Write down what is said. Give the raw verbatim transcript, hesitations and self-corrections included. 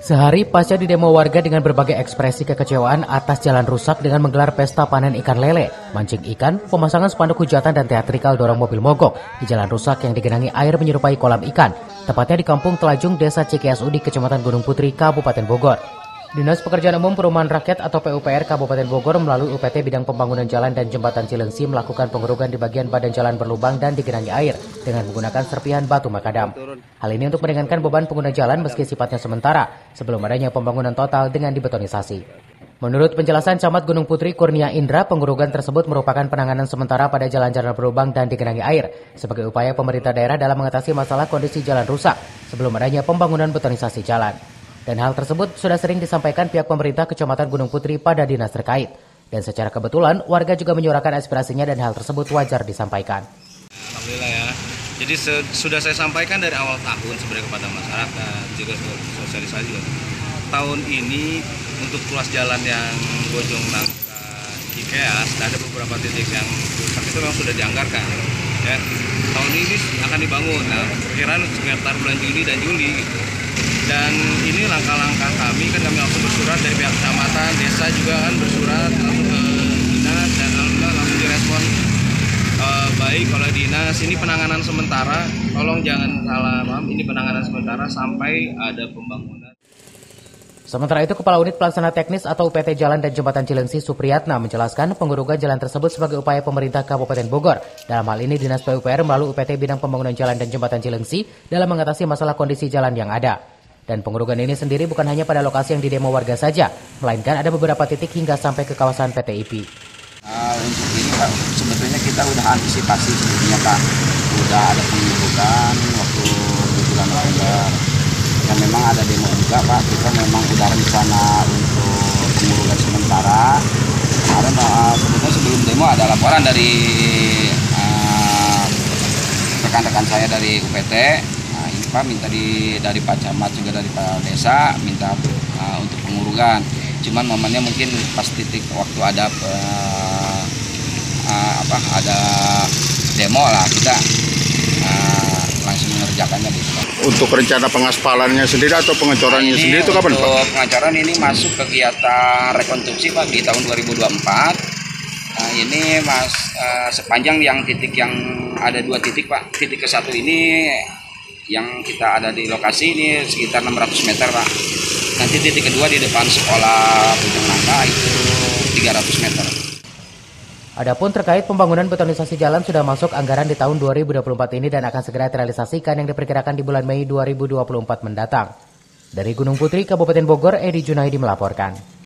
Sehari pasca didemo warga dengan berbagai ekspresi kekecewaan atas jalan rusak dengan menggelar pesta panen ikan lele, mancing ikan, pemasangan spanduk hujatan dan teatrikal dorong mobil mogok di jalan rusak yang digenangi air menyerupai kolam ikan, tepatnya di Kampung Telajung, Desa C K S U di Kecamatan Gunung Putri, Kabupaten Bogor. Dinas Pekerjaan Umum Perumahan Rakyat atau P U P R Kabupaten Bogor melalui U P T bidang pembangunan jalan dan jembatan Cilengsi melakukan pengerukan di bagian badan jalan berlubang dan digenangi air dengan menggunakan serpihan batu makadam. Hal ini untuk meringankan beban pengguna jalan meski sifatnya sementara sebelum adanya pembangunan total dengan dibetonisasi. Menurut penjelasan Camat Gunung Putri Kurnia Indra, pengerukan tersebut merupakan penanganan sementara pada jalan-jalan berlubang dan digenangi air sebagai upaya pemerintah daerah dalam mengatasi masalah kondisi jalan rusak sebelum adanya pembangunan betonisasi jalan. Dan hal tersebut sudah sering disampaikan pihak pemerintah Kecamatan Gunung Putri pada dinas terkait. Dan secara kebetulan warga juga menyuarakan aspirasinya dan hal tersebut wajar disampaikan. Alhamdulillah ya. Jadi sudah saya sampaikan dari awal tahun sebenarnya kepada masyarakat, juga sosialisasi juga. Tahun ini untuk ruas jalan yang Bojong Rangka Cikeas ada beberapa titik yang rusak itu memang sudah dianggarkan. Ya, tahun ini akan dibangun, nah, perkiraan sekitar bulan Juni dan Juli gitu. Dan ini langkah-langkah kami, kan kami langsung bersurat dari pihak kecamatan, desa juga kan bersurat langsung ke dinas dan alhamdulillah langsung direspon e, baik oleh dinas. Ini penanganan sementara, tolong jangan salah paham, ini penanganan sementara sampai ada pembangunan. Sementara itu, Kepala Unit Pelaksana Teknis atau U P T Jalan dan Jembatan Cilengsi Supriyatna menjelaskan pengurukan jalan tersebut sebagai upaya pemerintah Kabupaten Bogor. Dalam hal ini, Dinas P U P R melalui U P T bidang pembangunan jalan dan jembatan Cilengsi dalam mengatasi masalah kondisi jalan yang ada. Dan pengurukan ini sendiri bukan hanya pada lokasi yang didemo warga saja, melainkan ada beberapa titik hingga sampai ke kawasan P T I P. Uh, untuk ini Pak, sebetulnya kita udah antisipasi sebelumnya Pak, udah ada pengurukan waktu bulan November. Dan memang ada demo juga Pak, kita memang udah rencana untuk pengurukan sementara. Kemarin uh, sebetulnya sebelum demo ada laporan dari uh, rekan-rekan saya dari U P T. Nah, ini Pak minta di, dari Pak Camat juga dari Pak Desa minta uh, untuk pengurukan. Cuman momennya mungkin pas titik waktu ada uh, uh, apa ada demo lah kita. Uh, langsung mengerjakannya gitu. Untuk rencana pengaspalannya sendiri atau pengecorannya nah, sendiri itu kapan Pak? Untuk pengecoran ini masuk kegiatan rekonstruksi Pak di tahun dua ribu dua puluh empat. Nah, ini mas uh, sepanjang yang titik yang ada dua titik Pak. Titik ke satu ini yang kita ada di lokasi ini sekitar enam ratus meter Pak. Nanti titik kedua di depan sekolah Pujang Rangka itu tiga ratus meter. Adapun terkait pembangunan betonisasi jalan sudah masuk anggaran di tahun dua ribu dua puluh empat ini dan akan segera terrealisasikan yang diperkirakan di bulan Mei dua ribu dua puluh empat mendatang. Dari Gunung Putri, Kabupaten Bogor, Edi Junaidi melaporkan.